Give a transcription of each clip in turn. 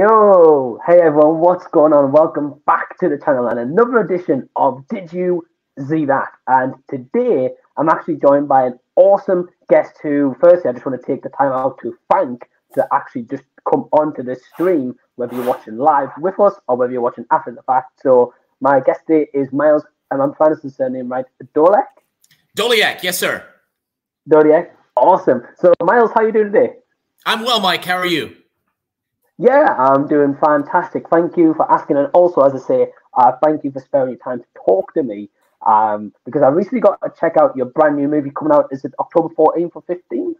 Yo, hey everyone, what's going on? Welcome back to the channel and another edition of Did You Z That? And today I'm actually joined by an awesome guest who, firstly, I just want to take the time out to thank to actually just come onto this stream, whether you're watching live with us or whether you're watching after the fact. So my guest today is Miles, and I'm trying to say his surname right, Doleac? Doleac, yes sir. Doleac, awesome. So Miles, how are you doing today? I'm well, Mike, how are you? Yeah, I'm doing fantastic. Thank you for asking. And also, as I say, thank you for sparing your time to talk to me because I recently got to check out your brand new movie coming out. Is it October 14th or 15th?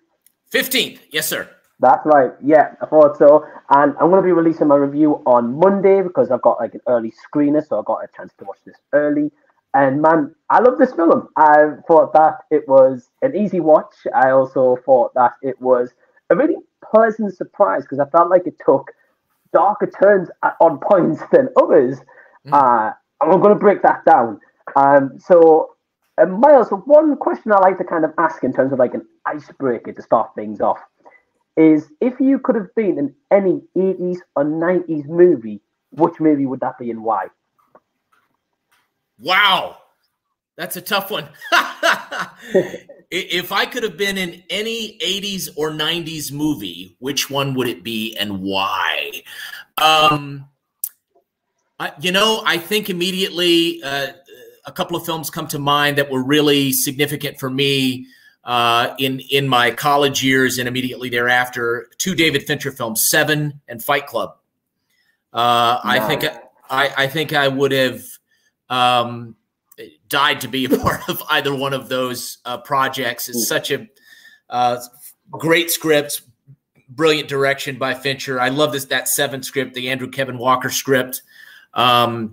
15th, yes, sir. That's right. Yeah, I thought so. And I'm going to be releasing my review on Monday because I've got like an early screener, so I got a chance to watch this early. And man, I love this film. I thought that it was an easy watch. I also thought that it was a really pleasant surprise because I felt like it took darker turns at odd points than others. And I'm going to break that down. So Miles, one question I like to kind of ask in terms of like an icebreaker to start things off is if you could have been in any 80s or 90s movie, which movie would that be and why? Wow. That's a tough one. If I could have been in any 80s or 90s movie, which one would it be and why? I think immediately a couple of films come to mind that were really significant for me in my college years and immediately thereafter. Two David Fincher films, Seven and Fight Club. Nice. I think I would have died to be a part of either one of those projects. It's such a great script, brilliant direction by Fincher. I love that Seven script, the Andrew Kevin Walker script. And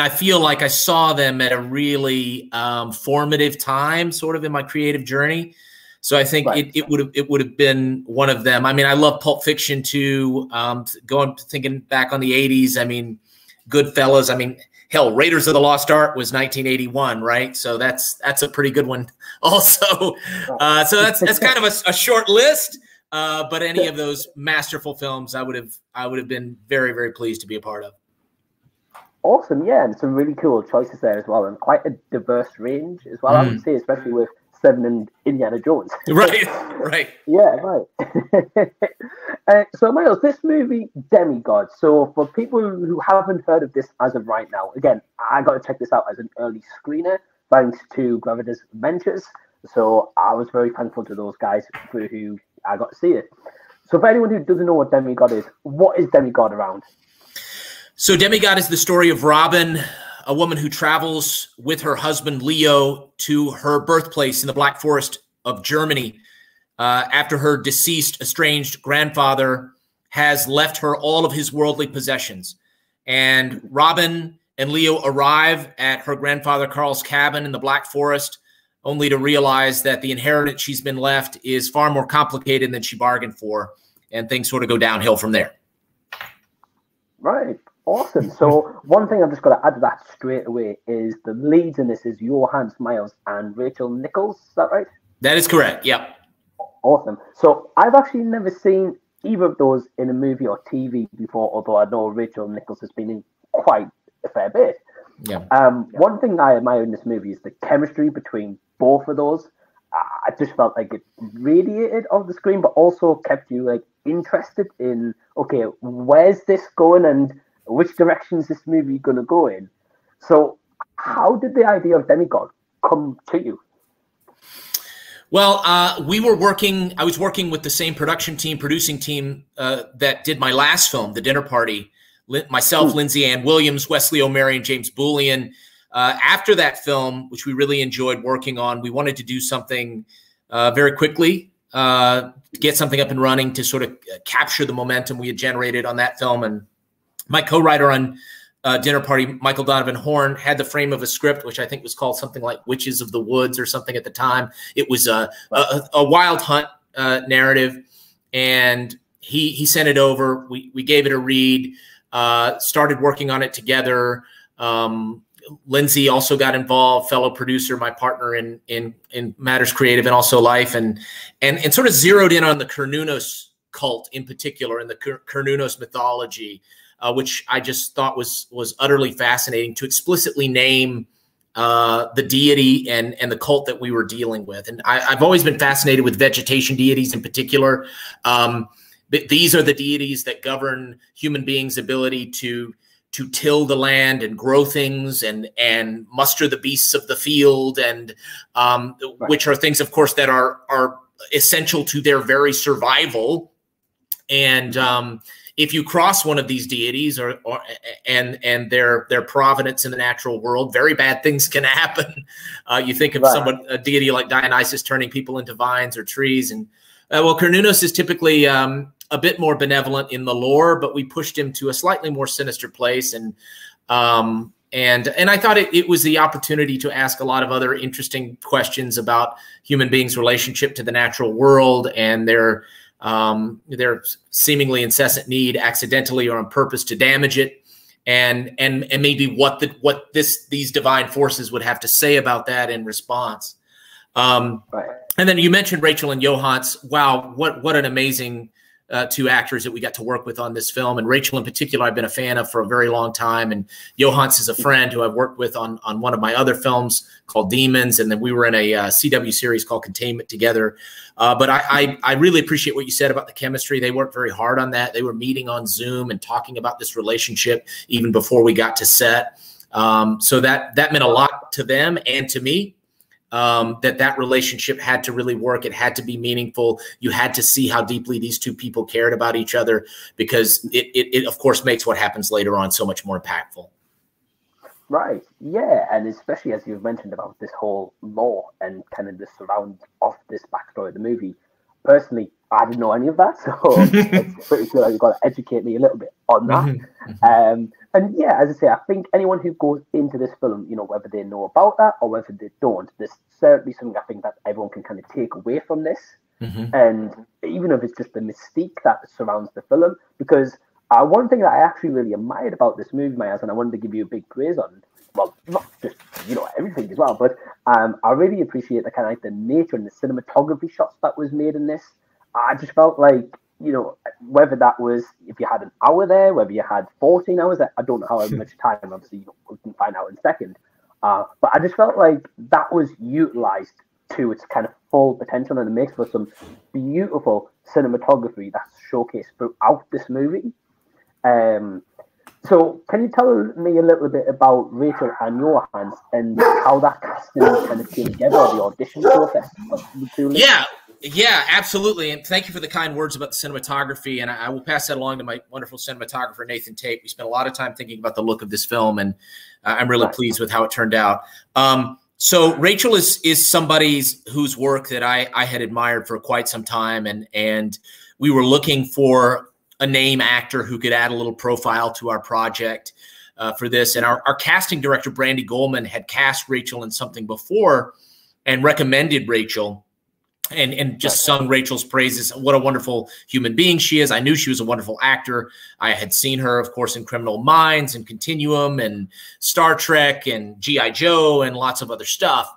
I feel like I saw them at a really formative time sort of in my creative journey. So I think it would have been one of them. I mean, I love Pulp Fiction too. Thinking back on the 80s, I mean, Goodfellas, I mean, hell, Raiders of the Lost Ark was 1981, right? So that's a pretty good one also. So that's kind of a short list, but any of those masterful films I would have been very, very pleased to be a part of. Awesome, yeah, and some really cool choices there as well, and quite a diverse range as well, I would say, especially with Seven and Indiana Jones. Right. Yeah, right. So Miles, this movie, Demigod. So for people who haven't heard of this as of right now, again, I got to check this out as an early screener, thanks to Gravitas Ventures. So I was very thankful to those guys for who I got to see it. So for anyone who doesn't know what Demigod is, what is Demigod around? So Demigod is the story of Robin, a woman who travels with her husband, Leo, to her birthplace in the Black Forest of Germany after her deceased, estranged grandfather has left her all of his worldly possessions. And Robin and Leo arrive at her grandfather Carl's cabin in the Black Forest, only to realize that the inheritance she's been left is far more complicated than she bargained for, and things sort of go downhill from there. Right. Awesome. So one thing I've just got to add to that straight away is the leads in this is Johannes Miles and Rachel Nichols. Is that right? That is correct. Yeah. Awesome. So I've actually never seen either of those in a movie or TV before, although I know Rachel Nichols has been in quite a fair bit. Yeah. One thing I admire in this movie is the chemistry between both of those. I just felt like it radiated off the screen, but also kept you like interested in, okay, where's this going and which direction is this movie going to go in? So how did the idea of Demigod come to you? Well, I was working with the same producing team that did my last film, The Dinner Party. Myself, Lindsay-Ann Williams, Wesley O'Mary, and James Bullion. After that film, which we really enjoyed working on, we wanted to do something very quickly, get something up and running to sort of capture the momentum we had generated on that film. And my co-writer on Dinner Party, Michael Donovan Horn, had the frame of a script, which I think was called something like Witches of the Woods or something at the time. It was a wild hunt narrative, and he sent it over. We gave it a read, started working on it together. Lindsay also got involved, fellow producer, my partner in matters creative and also life, and sort of zeroed in on the Cernunnos cult in particular in the Cernunnos mythology, which I just thought was utterly fascinating to explicitly name the deity and the cult that we were dealing with. And I've always been fascinated with vegetation deities in particular. But these are the deities that govern human beings' ability to till the land and grow things and muster the beasts of the field, and right. Which are things, of course, that are essential to their very survival. And if you cross one of these deities and their provenance in the natural world, very bad things can happen. You think of right. A deity like Dionysus turning people into vines or trees, and well, Cernunnos is typically a bit more benevolent in the lore, but we pushed him to a slightly more sinister place. And I thought it was the opportunity to ask a lot of other interesting questions about human beings' relationship to the natural world and their seemingly incessant need, accidentally or on purpose, to damage it, and maybe what these divine forces would have to say about that in response. Right. And then you mentioned Rachel and Johans. Wow, what an amazing two actors that we got to work with on this film. And Rachel in particular, I've been a fan of for a very long time. And Johans is a friend who I've worked with on one of my other films called Demons. And then we were in a CW series called Containment together. But I really appreciate what you said about the chemistry. They worked very hard on that. They were meeting on Zoom and talking about this relationship even before we got to set. So that meant a lot to them and to me. That relationship had to really work. It had to be meaningful. You had to see how deeply these two people cared about each other, because it of course makes what happens later on so much more impactful. Right. Yeah. And especially as you've mentioned about this whole lore and kind of the surround of this backstory of the movie. Personally, I didn't know any of that. So it's pretty cool. You've got to educate me a little bit on that. Mm-hmm. And yeah, as I say, I think anyone who goes into this film, you know, whether they know about that or whether they don't, there's certainly something I think that everyone can kind of take away from this. Mm-hmm. And even if it's just the mystique that surrounds the film, because one thing that I actually really admired about this movie, Miles, and I wanted to give you a big praise on, well, not just, you know, everything as well, but I really appreciate the kind of like the nature and the cinematography shots that was made in this. I just felt like, you know, whether that was, if you had an hour there, whether you had 14 hours there, I don't know how much time, obviously, we can find out in a second. But I just felt like that was utilized to its kind of full potential, and it makes for some beautiful cinematography that's showcased throughout this movie. So can you tell me a little bit about Rachel and Johans and how that casting kind of came together, the audition process? Yeah. Yeah, absolutely. And thank you for the kind words about the cinematography. And I will pass that along to my wonderful cinematographer, Nathan Tate. We spent a lot of time thinking about the look of this film, and I'm really pleased with how it turned out. So Rachel is somebody whose work that I had admired for quite some time. And we were looking for a name actor who could add a little profile to our project for this. And our casting director, Brandi Goldman, had cast Rachel in something before and recommended Rachel. And just sung Rachel's praises. What a wonderful human being she is. I knew she was a wonderful actor. I had seen her, of course, in Criminal Minds and Continuum and Star Trek and G.I. Joe and lots of other stuff.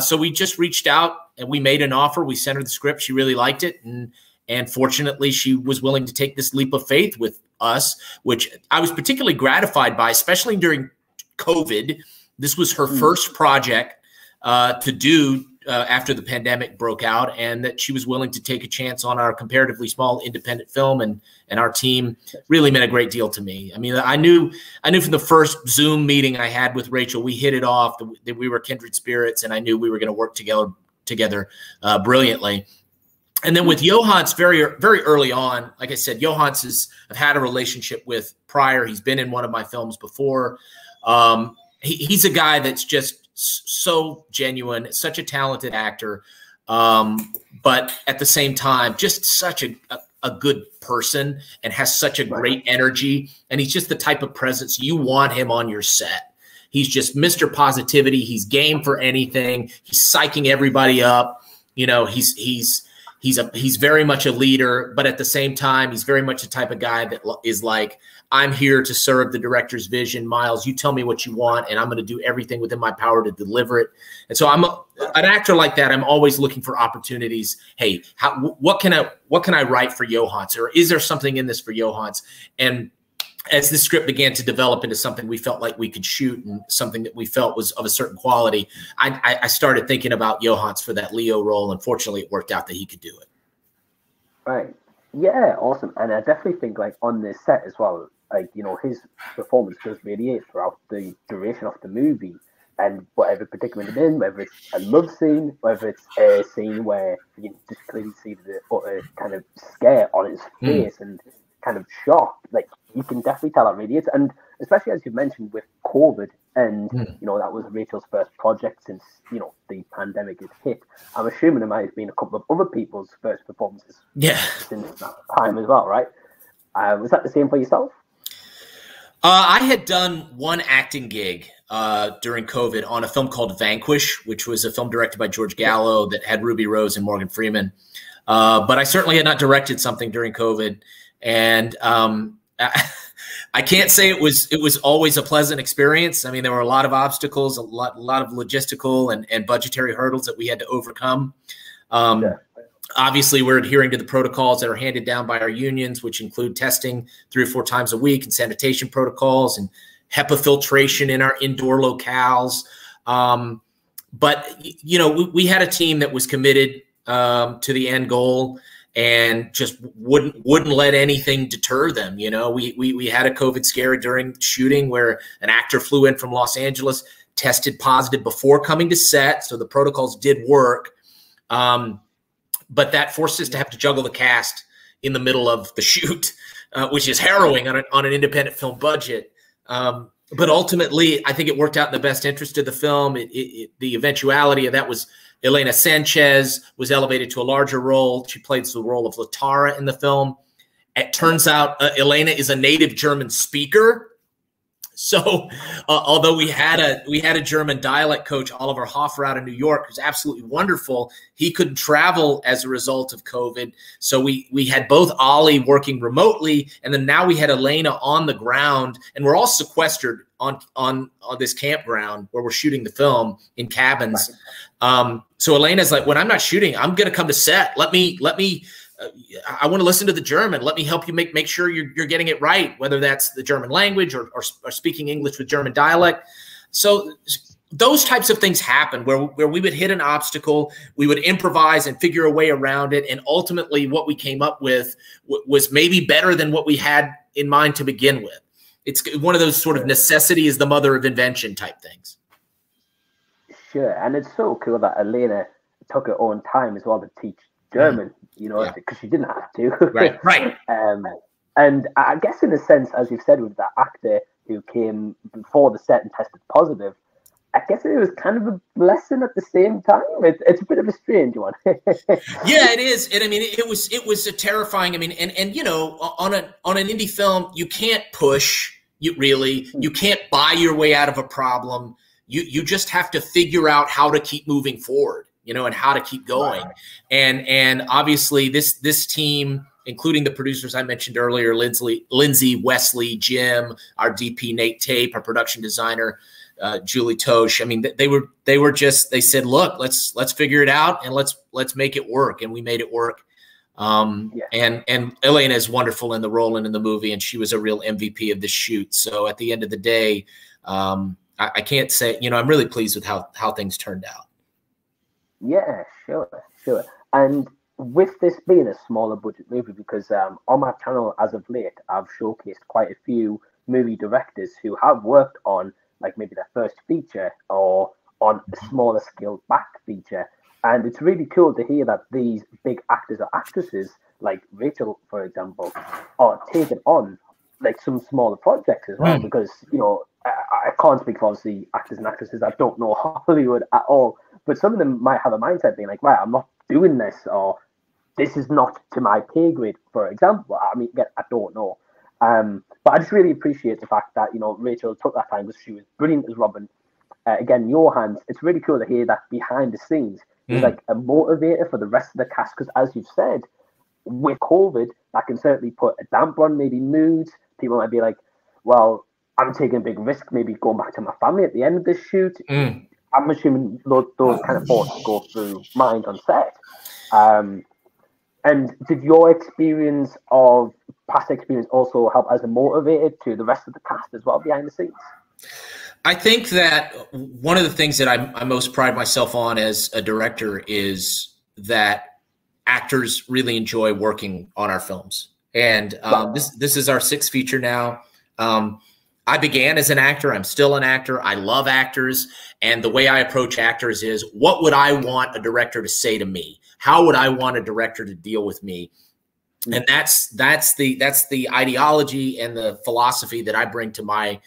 So we just reached out and we made an offer. We sent her the script. She really liked it. And fortunately, she was willing to take this leap of faith with us, which I was particularly gratified by, especially during COVID. This was her first project to do after the pandemic broke out, and that she was willing to take a chance on our comparatively small independent film and our team really meant a great deal to me. I mean, I knew from the first Zoom meeting I had with Rachel, we hit it off, that we were kindred spirits, and I knew we were going to work together brilliantly. And then with Johans, very, very early on, like I said, Johans I've had a relationship with prior. He's been in one of my films before. He's a guy that's just so genuine, such a talented actor, but at the same time, just such a good person, and has such a great energy. And he's just the type of presence you want him on your set. He's just Mr. Positivity. He's game for anything. He's psyching everybody up. You know, he's He's very much a leader, but at the same time, he's very much the type of guy that is like, I'm here to serve the director's vision. Miles, you tell me what you want, and I'm going to do everything within my power to deliver it. And so I'm an actor like that. I'm always looking for opportunities. Hey, what can I write for Johans? Or is there something in this for Johans? And as this script began to develop into something we felt like we could shoot and something that we felt was of a certain quality, I started thinking about Johans for that Leo role. And fortunately, it worked out that he could do it. Right. Yeah, awesome. And I definitely think, like, on this set as well, like, you know, his performance does radiate throughout the duration of the movie, and whatever predicament it's in, whether it's a love scene, whether it's a scene where you can just clearly see the utter kind of scare on his face and kind of shock, like, you can definitely tell that radiates. And especially as you mentioned with COVID, and you know, that was Rachel's first project since, you know, the pandemic has hit. I'm assuming it might have been a couple of other people's first performances since that time as well, right? Was that the same for yourself? I had done one acting gig during COVID on a film called Vanquish, which was a film directed by George Gallo that had Ruby Rose and Morgan Freeman. But I certainly had not directed something during COVID. And I can't say it was always a pleasant experience. I mean, there were a lot of obstacles, a lot of logistical and budgetary hurdles that we had to overcome. Obviously, we're adhering to the protocols that are handed down by our unions, which include testing 3 or 4 times a week and sanitation protocols and HEPA filtration in our indoor locales. But, you know, we had a team that was committed to the end goal and just wouldn't let anything deter them. You know, we had a COVID scare during shooting where an actor flew in from Los Angeles, tested positive before coming to set. So the protocols did work. But that forced us to have to juggle the cast in the middle of the shoot, which is harrowing on an independent film budget. But ultimately, I think it worked out in the best interest of the film. The eventuality of that was Elena Sanchez was elevated to a larger role. She plays the role of Latara in the film. It turns out Elena is a native German speaker. So although we had a German dialect coach, Oliver Hoffer, out of New York, who's absolutely wonderful, he couldn't travel as a result of COVID. So we had both Ollie working remotely, and then now we had Elena on the ground, and we're all sequestered on this campground where we're shooting the film in cabins. So Elena's like, when I'm not shooting, I'm going to come to set. Let me. I want to listen to the German. Let me help you make sure you're getting it right, whether that's the German language or speaking English with German dialect. So those types of things happen where we would hit an obstacle, we would improvise and figure a way around it. And ultimately what we came up with was maybe better than what we had in mind to begin with. It's one of those sort of necessity is the mother of invention type things. Sure. And it's so cool that Elena took her own time as well to teach German, you know, because she didn't have to. Right, right. And I guess in a sense, as you've said, with that actor who came before the set and tested positive, I guess it was kind of a blessing at the same time. It's a bit of a strange one. Yeah, it is. And I mean, it was a terrifying. I mean, and you know, on an indie film, you can't push. You can't buy your way out of a problem. You just have to figure out how to keep moving forward, you know, and how to keep going. Wow. And obviously this team, including the producers I mentioned earlier, Lindsay, Wesley, Jim, our DP, Nate Tate, our production designer, Julie Tosh. I mean, they were just, they said, look, let's figure it out and let's make it work. And we made it work. And Elena is wonderful in the role and in the movie, and she was a real MVP of the shoot. So at the end of the day, I can't say, you know, I'm really pleased with how things turned out. Yeah, sure. And with this being a smaller budget movie, because on my channel as of late, I've showcased quite a few movie directors who have worked on, like, maybe their first feature or on a smaller scale back feature. And it's really cool to hear that these big actors or actresses, like Rachel, for example, are taking on, like, some smaller projects as well. Right. Because, you know, I can't speak for, obviously, actors and actresses. I don't know Hollywood at all. But some of them might have a mindset being like, right, I'm not doing this, or this is not to my pay grade, for example. I mean, again, I don't know. But I just really appreciate the fact that, you know, Rachel took that time because she was brilliant as Robin. Again, Johans, it's really cool to hear that behind the scenes It's like a motivator for the rest of the cast, because as you've said, with COVID, that can certainly put a damper on maybe moods. People might be like, well, I'm taking a big risk, maybe going back to my family at the end of this shoot. I'm assuming those kind of thoughts go through mind on set. And did your experience of past experience also help as a motivator to the rest of the cast as well behind the scenes? I think that one of the things that I most pride myself on as a director is that actors really enjoy working on our films. And this is our sixth feature now. I began as an actor. I'm still an actor. I love actors. And the way I approach actors is, what would I want a director to say to me? How would I want a director to deal with me? And that's the ideology and the philosophy that I bring to my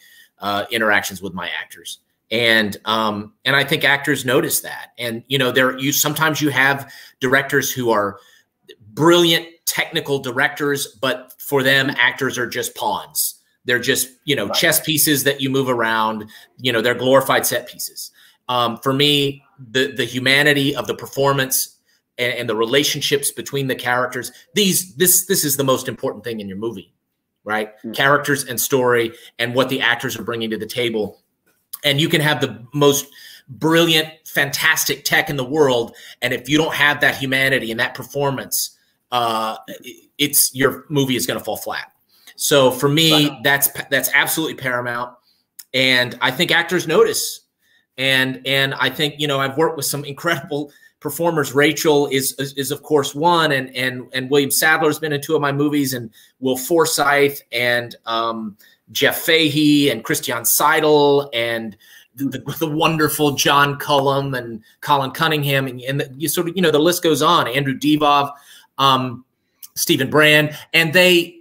interactions with my actors. And I think actors notice that. And, you know, sometimes you have directors who are brilliant technical directors, but for them, actors are just pawns. They're just, you know, chess pieces that you move around. You know, they're glorified set pieces. For me, the humanity of the performance and the relationships between the characters, this is the most important thing in your movie, right? Characters and story and what the actors are bringing to the table. And you can have the most brilliant, fantastic tech in the world, and if you don't have that humanity and that performance, your movie is going to fall flat. So for me, that's absolutely paramount, and I think actors notice. And I think, you know, I've worked with some incredible performers. Rachel is of course one, and William Sadler has been in two of my movies, and Will Forsythe, and Jeff Fahey, and Christian Seidel, and the wonderful John Cullum and Colin Cunningham, and you sort of, you know, the list goes on. Andrew Devov, Stephen Brand, and they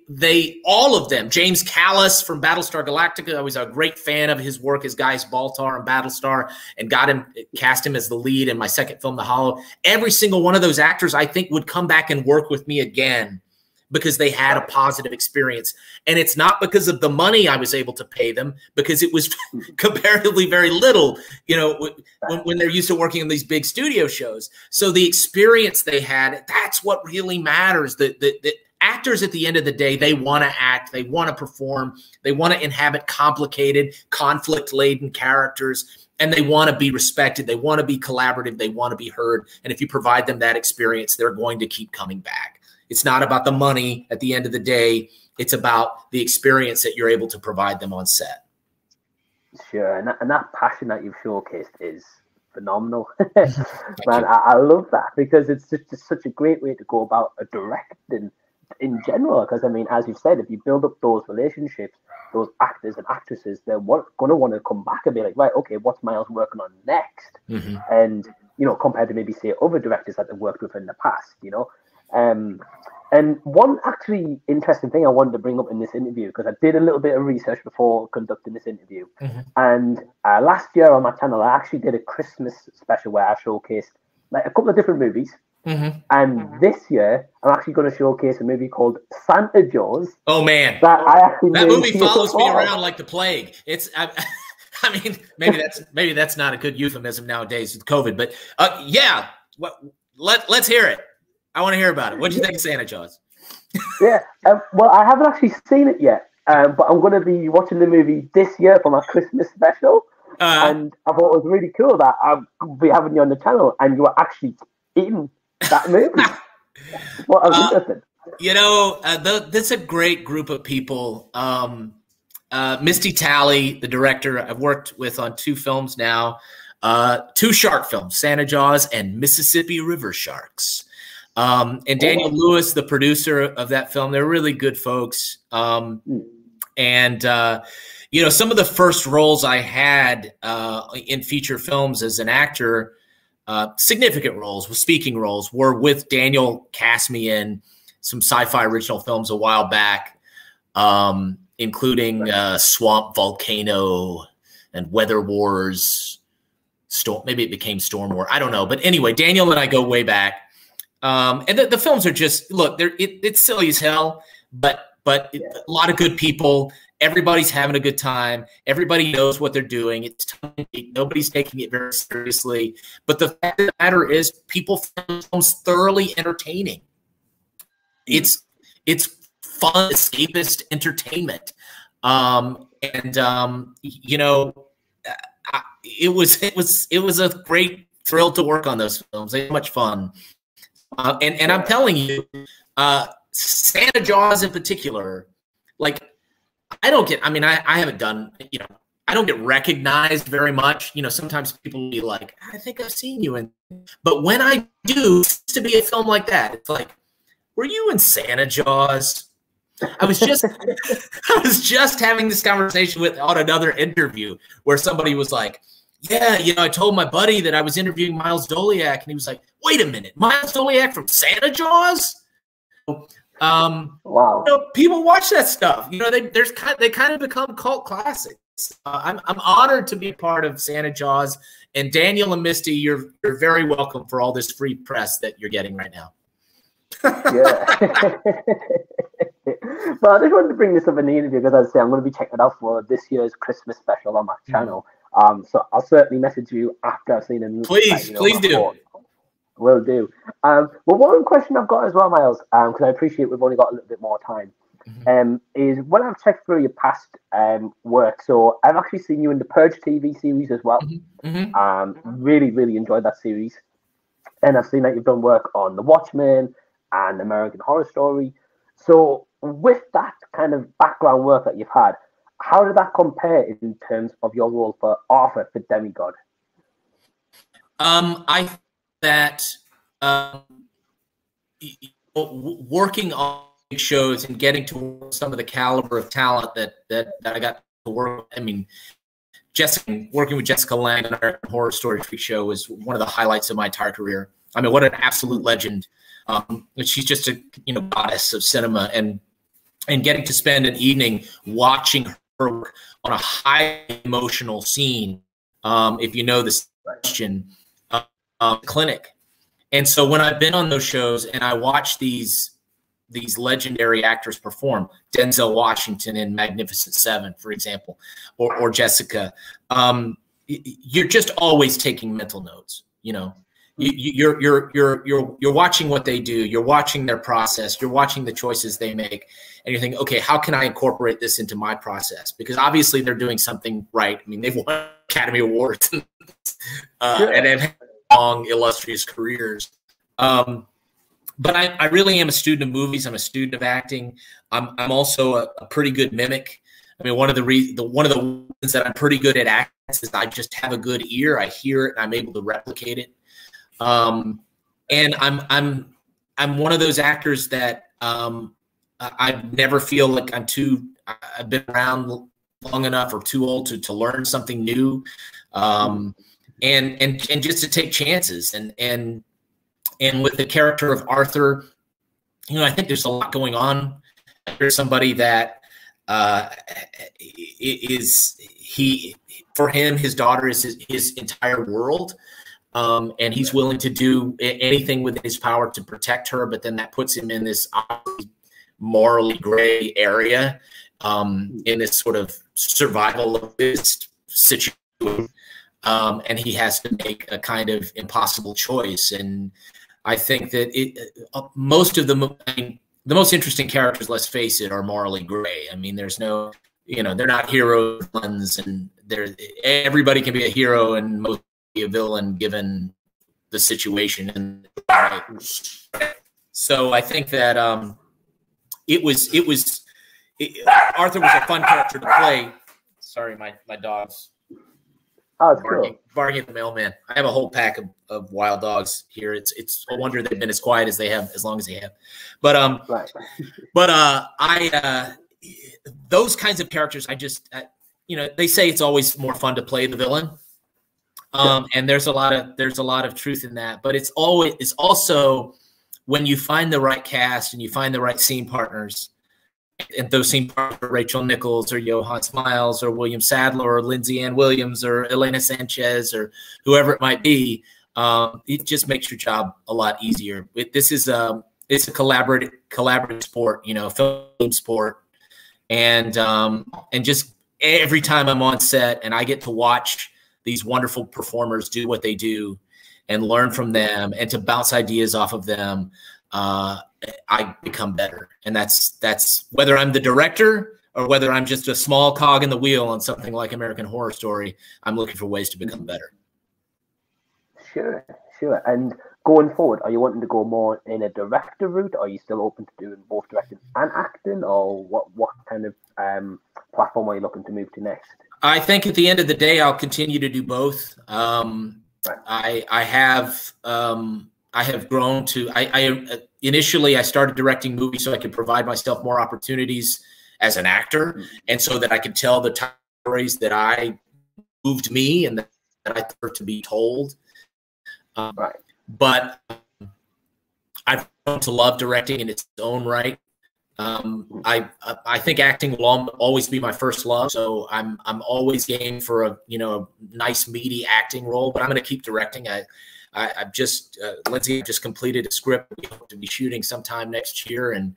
all of them. James Callis from Battlestar Galactica. I was a great fan of his work as Gaius Baltar in Battlestar, and cast him as the lead in my second film, The Hollow. Every single one of those actors, I think, would come back and work with me again because they had a positive experience. And it's not because of the money I was able to pay them, because it was comparatively very little, you know, when they're used to working in these big studio shows. So the experience they had, that's what really matters. The actors at the end of the day, they want to act, they want to perform, they want to inhabit complicated, conflict-laden characters, and they want to be respected, they want to be collaborative, they want to be heard. And if you provide them that experience, they're going to keep coming back. It's not about the money at the end of the day. It's about the experience that you're able to provide them on set. Sure. And that passion that you've showcased is phenomenal. Man, I love that, because it's just such a great way to go about a directing in general. Because, I mean, as you've said, if you build up those relationships, those actors and actresses, they're going to want to come back and be like, right, okay, what's Miles working on next? And, you know, compared to maybe, say, other directors that they've worked with in the past, you know. And one actually interesting thing I wanted to bring up in this interview, because I did a little bit of research before conducting this interview. And last year on my channel, I actually did a Christmas special where I showcased like a couple of different movies. And this year, I'm actually going to showcase a movie called Santa Jaws. Oh, man. That movie follows me around like the plague. I mean, maybe that's not a good euphemism nowadays with COVID, but yeah, let's hear it. I want to hear about it. What do you think of Santa Jaws? Well, I haven't actually seen it yet, but I'm going to be watching the movie this year for my Christmas special. And I thought it was really cool that I'll be having you on the channel and you were actually in that movie. What was interesting. You know, that's a great group of people. Misty Talley, the director, I've worked with on two films now, two shark films, Santa Jaws and Mississippi River Sharks. And Daniel Lewis, the producer of that film, they're really good folks. You know, some of the first roles I had in feature films as an actor, significant roles, speaking roles, were with Daniel cast me in some sci-fi original films a while back, including Swamp Volcano and Weather Wars. Maybe it became Storm War. I don't know. But anyway, Daniel and I go way back. And the films are just, look, it's silly as hell, but a lot of good people. everybody's having a good time. Everybody knows what they're doing. It's tiny. Nobody's taking it very seriously. But the fact of the matter is people find films thoroughly entertaining. It's fun, escapist entertainment. You know, it was a great thrill to work on those films. They were much fun. And I'm telling you, Santa Jaws in particular, like, I haven't done, I don't get recognized very much. Sometimes people will be like, I think I've seen you in. But when I do, it's to be a film like that, it's like, were you in Santa Jaws? I was just having this conversation on another interview where somebody was like, yeah, I told my buddy that I was interviewing Miles Doleac, and he was like, wait a minute, Miles Doleac from Santa Jaws? Wow. People watch that stuff. They kind of become cult classics. I'm honored to be part of Santa Jaws, and Daniel and Misty, you're very welcome for all this free press that you're getting right now. Yeah. Well, I just wanted to bring this up in the interview because I'm going to be checking it out for this year's Christmas special on my channel. So I'll certainly message you after I've seen it. Please do. Will do. Well, one question I've got as well, Miles, because I appreciate we've only got a little bit more time, is when I've checked through your past work, so I've actually seen you in the Purge TV series as well. Really, really enjoyed that series. And I've seen that you've done work on The Watchmen and American Horror Story. So with that kind of background work that you've had, how did that compare in terms of your role for Arthur for Demigod? I think that working on big shows and getting to some of the caliber of talent that I got to work with, working with Jessica Lang on American Horror Story show was one of the highlights of my entire career. I mean, what an absolute legend. She's just a goddess of cinema, and getting to spend an evening watching her work on a high emotional scene, if you know this question, clinic. And so when I've been on those shows and I watch these legendary actors perform, Denzel Washington in Magnificent Seven, for example, or Jessica, you're just always taking mental notes, You're watching what they do. You're watching their process. You're watching the choices they make, and you're thinking, okay, how can I incorporate this into my process? Because obviously they're doing something right. I mean, they've won Academy Awards and have had long, illustrious careers. But I really am a student of movies. I'm a student of acting. I'm also a pretty good mimic. I mean, one of the reasons that I'm pretty good at acting is I just have a good ear. I hear it, and I'm able to replicate it. And I'm one of those actors that, I never feel like I've been around long enough or too old to learn something new. And just to take chances and with the character of Arthur, I think there's a lot going on. There's somebody that, for him, his daughter is his entire world. And he's willing to do anything within his power to protect her, but then that puts him in this morally gray area, in this sort of survivalist situation, and he has to make a kind of impossible choice. And I think that the most interesting characters, let's face it, are morally gray. I mean, there's no, they're not heroes, and everybody can be a hero, and most a villain given the situation. And so I think that Arthur was a fun character to play. Sorry, my dogs. Oh, it's barking, cool. Barking at the mailman. I have a whole pack of wild dogs here. It's a wonder they've been as quiet as they have, as long as they have. But those kinds of characters, they say it's always more fun to play the villain. And there's a lot of truth in that, but it's also when you find the right cast and you find the right scene partners, and those scene partners are Rachel Nichols or Johann Smiles or William Sadler or Lindsay-Ann Williams or Elena Sanchez or whoever it might be, it just makes your job a lot easier. It's a collaborative sport, film sport, And just every time I'm on set and I get to watch these wonderful performers do what they do and learn from them and to bounce ideas off of them, I become better. And that's whether I'm the director or whether I'm just a small cog in the wheel on something like American Horror Story, I'm looking for ways to become better. Sure, sure. And going forward, are you wanting to go more in a director route? Or are you still open to doing both directing and acting? Or what kind of platform are you looking to move to next? I think at the end of the day, I'll continue to do both. Right. I have grown to, initially I started directing movies so I could provide myself more opportunities as an actor, and so that I could tell the stories that I moved me and that I thought to be told. Right. But I've grown to love directing in its own right. I think acting will always be my first love, so I'm always game for a a nice meaty acting role. But I'm going to keep directing. I've just Lindsay just completed a script we hope to be shooting sometime next year, and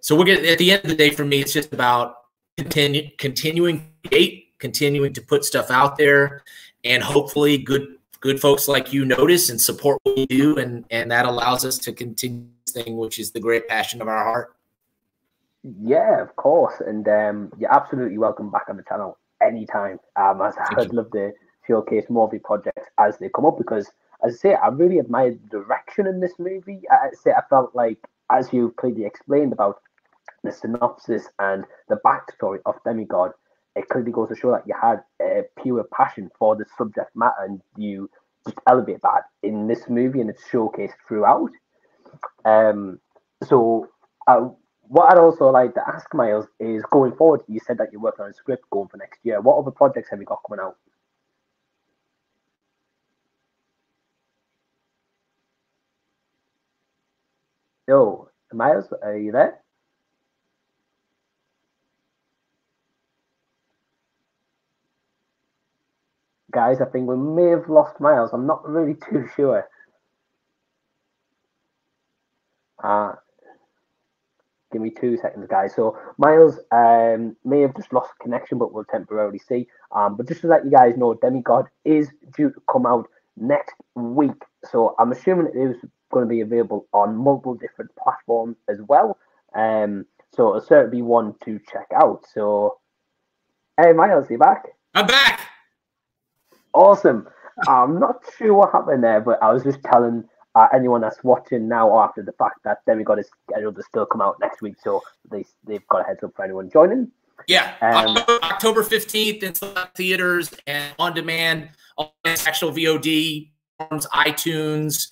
so we're gonna, at the end of the day for me, it's just about continuing to put stuff out there, and hopefully good folks like you notice and support what we do, and that allows us to continue this thing, which is the great passion of our heart. Yeah, of course. And you're absolutely welcome back on the channel anytime. I'd love to showcase more of your projects as they come up, because as I say, I really admired the direction in this movie. I felt like, as you clearly explained about the synopsis and the backstory of Demigod, it clearly goes to show that you had a pure passion for the subject matter, and you just elevate that in this movie, and it's showcased throughout. So what I'd also like to ask, Miles, is going forward, you said that you're working on a script going for next year. What other projects have you got coming out? Yo, Miles, are you there? Guys, I think we may have lost Miles. I'm not really too sure. Give me 2 seconds, guys. So Miles may have just lost connection, but we'll temporarily see. But just to let you guys know, Demigod is due to come out next week. So I'm assuming it is going to be available on multiple different platforms as well. So it'll certainly be one to check out. So, hey, Miles, you back? I'm back. Awesome. I'm not sure what happened there, but I was just telling anyone that's watching now or after the fact that Demigod is scheduled to still come out next week, so they've got a heads up for anyone joining. Yeah, October 15th in select theaters and on demand, actual VOD, iTunes,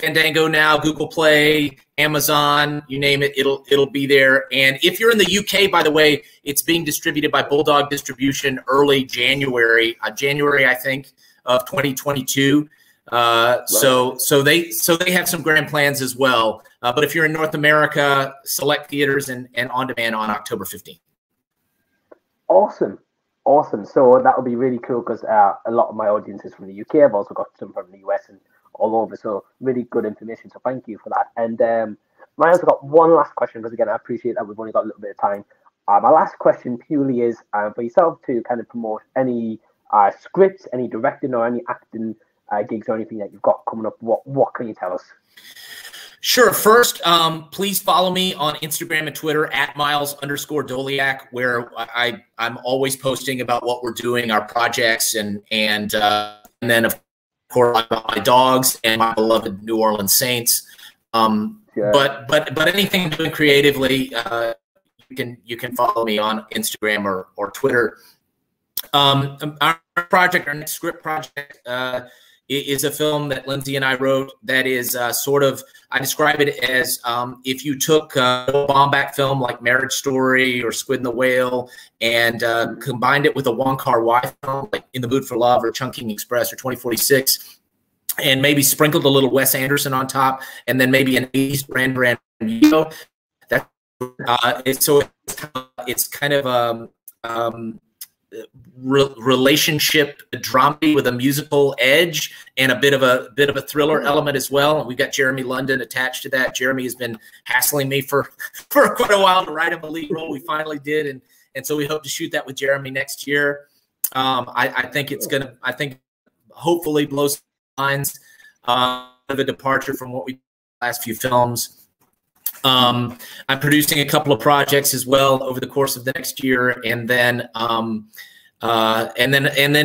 Fandango now, Google Play, Amazon, you name it, it'll be there. And if you're in the UK, by the way, it's being distributed by Bulldog Distribution early January, I think, of 2022. Right. So they have some grand plans as well. But if you're in North America, select theaters and on demand on October 15th. Awesome. Awesome. So that will be really cool, because a lot of my audience is from the UK. I've also got some from the US and all over, so really good information, so thank you for that. And Miles, I've got one last question, because again, I appreciate that we've only got a little bit of time. My last question purely is for yourself to kind of promote any scripts, any directing or any acting gigs or anything that you've got coming up. What can you tell us? Sure. First, please follow me on Instagram and Twitter at Miles_Doleac, where I'm always posting about what we're doing, our projects, and then of course my dogs and my beloved New Orleans Saints. Yeah. But anything I'm doing creatively, you can follow me on Instagram or Twitter. Our project, our next script project, is a film that Lindsay and I wrote that is sort of, I describe it as if you took a Baumbach film like Marriage Story or Squid and the Whale and combined it with a Wong Kar-wai film like In the Mood for Love or Chungking Express or 2046, and maybe sprinkled a little Wes Anderson on top, and then maybe an 80s Brand so it's kind of relationship dramedy with a musical edge and a bit of a thriller element as well. And we've got Jeremy London attached to that. Jeremy has been hassling me for quite a while to write him a lead role. We finally did, and so we hope to shoot that with Jeremy next year. I think it's gonna, I think hopefully blow some minds, of a departure from what we did in the last few films. I'm producing a couple of projects as well over the course of the next year, and then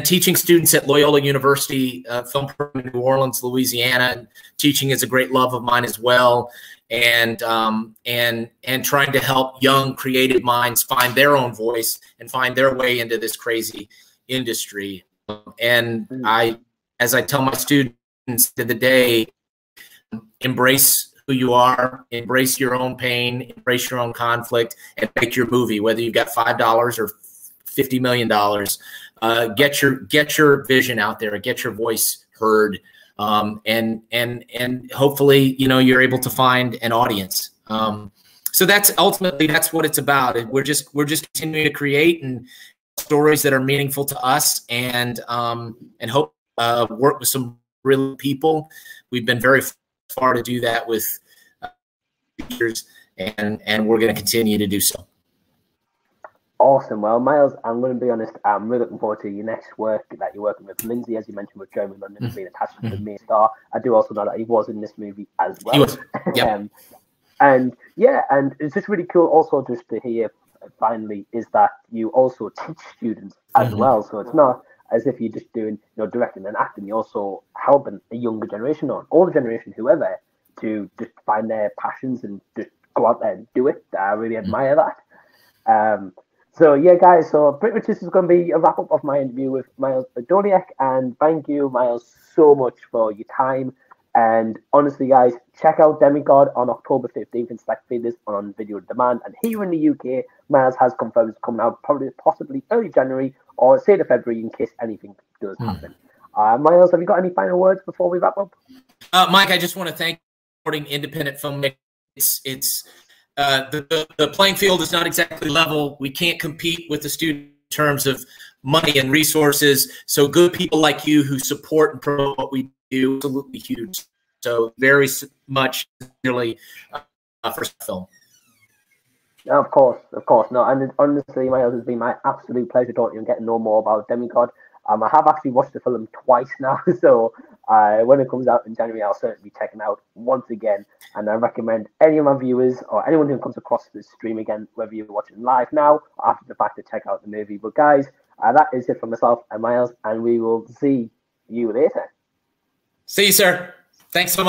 teaching students at Loyola University film program in New Orleans, Louisiana. And teaching is a great love of mine as well, and trying to help young creative minds find their own voice and find their way into this crazy industry. And I, as I tell my students to the day, embrace who you are, embrace your own pain, embrace your own conflict, and make your movie. Whether you've got $5 or $50 million, get your vision out there, get your voice heard, and hopefully, you know, you're able to find an audience. So that's ultimately that's what it's about. We're just continuing to create and stories that are meaningful to us, and hope work with some real people. We've been very far to do that with teachers, and we're going to continue to do so. Awesome. Well, Miles, I'm going to be honest, I'm really looking forward to your next work that you're working with Lindsay, as you mentioned, with Jeremy London being attached to the main star. I do also know that he was in this movie as well. He was. Yep. And yeah, and it's just really cool also just to hear finally is that you also teach students as well, so it's not as if you're just doing, you know, directing and acting, you're also helping a younger generation or an older generation, whoever, to just find their passions and just go out there and do it. I really admire that. So yeah, guys, so pretty much this is going to be a wrap up of my interview with Miles Doleac, and thank you, Miles, so much for your time. And honestly, guys, check out Demigod on October 15th in select theaters on video demand. And here in the UK, Miles has confirmed it's coming out probably possibly early January or say to February in case anything does happen. Miles, have you got any final words before we wrap up? Mike, I just want to thank you for supporting independent filmmakers. The playing field is not exactly level. We can't compete with the student in terms of money and resources. So good people like you who support and promote what we do. Absolutely huge. So very much really for film. Of course, of course. No, and honestly, Miles, it's been my absolute pleasure talking to you and getting to know more about Demigod. I have actually watched the film twice now, so when it comes out in January, I'll certainly be checking out once again. And I recommend any of my viewers or anyone who comes across the stream again, whether you're watching live now or after the fact, to check out the movie. But guys, that is it for myself and Miles, and we will see you later. See you, sir. Thanks so much.